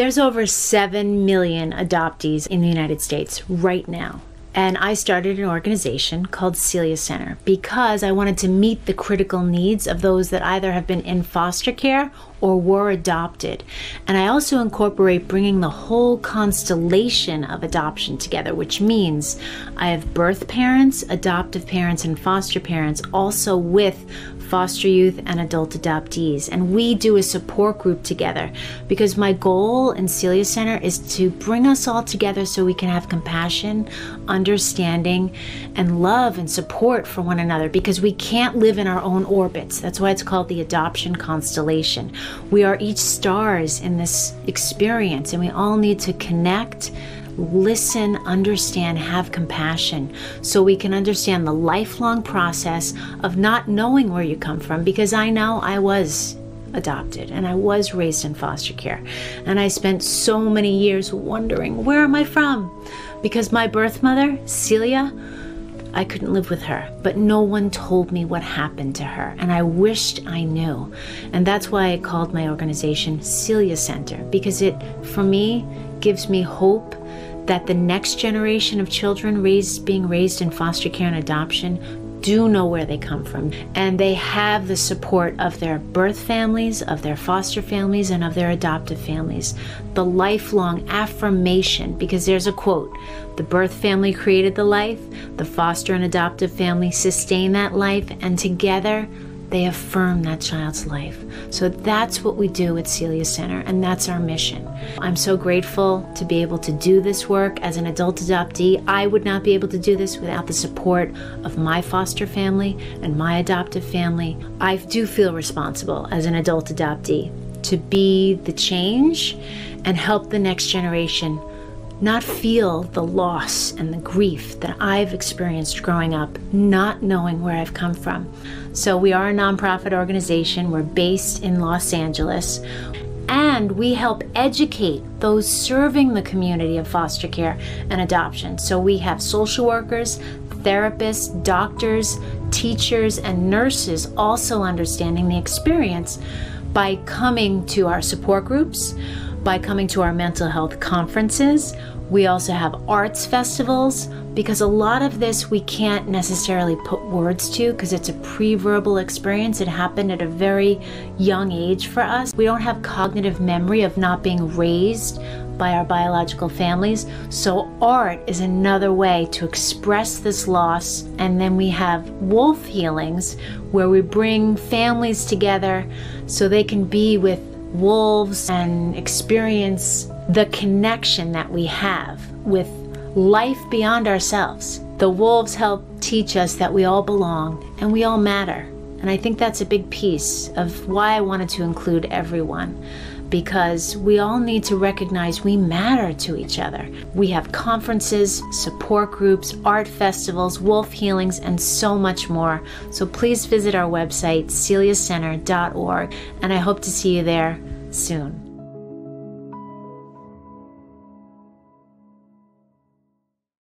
There's over 7 million adoptees in the United States right now. And I started an organization called Celia Center because I wanted to meet the critical needs of those that either have been in foster care or were adopted. And I also incorporate bringing the whole constellation of adoption together, which means I have birth parents, adoptive parents, and foster parents, also with foster youth and adult adoptees. And we do a support group together because my goal in Celia Center is to bring us all together so we can have compassion, understanding, and love and support for one another, because we can't live in our own orbits. That's why it's called the adoption constellation. We are each stars in this experience, and we all need to connect, listen, understand, have compassion, so we can understand the lifelong process of not knowing where you come from, because I know I was adopted and I was raised in foster care, and I spent so many years wondering, where am I from? Because my birth mother, Celia, I couldn't live with her, but no one told me what happened to her, and I wished I knew. And that's why I called my organization Celia Center, because it, for me, gives me hope that the next generation of children being raised in foster care and adoption do know where they come from, and they have the support of their birth families, of their foster families, and of their adoptive families. The lifelong affirmation, because there's a quote, the birth family created the life, the foster and adoptive family sustain that life, and together they affirm that child's life. So that's what we do at Celia Center, and that's our mission. I'm so grateful to be able to do this work as an adult adoptee. I would not be able to do this without the support of my foster family and my adoptive family. I do feel responsible as an adult adoptee to be the change and help the next generation not feel the loss and the grief that I've experienced growing up, not knowing where I've come from. So we are a nonprofit organization. We're based in Los Angeles, and we help educate those serving the community of foster care and adoption. So we have social workers, therapists, doctors, teachers, and nurses also understanding the experience by coming to our support groups, by coming to our mental health conferences. We also have arts festivals, because a lot of this we can't necessarily put words to because it's a pre-verbal experience. It happened at a very young age for us. We don't have cognitive memory of not being raised by our biological families. So art is another way to express this loss. And then we have wolf healings, where we bring families together so they can be with wolves and experience the connection that we have with life beyond ourselves. The wolves help teach us that we all belong and we all matter. And I think that's a big piece of why I wanted to include everyone, because we all need to recognize we matter to each other. We have conferences, support groups, art festivals, wolf healings, and so much more. So please visit our website, celiacenter.org, and I hope to see you there soon.